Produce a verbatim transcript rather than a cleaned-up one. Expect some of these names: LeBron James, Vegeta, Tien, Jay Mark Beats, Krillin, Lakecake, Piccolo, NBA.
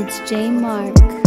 It's Jay Mark.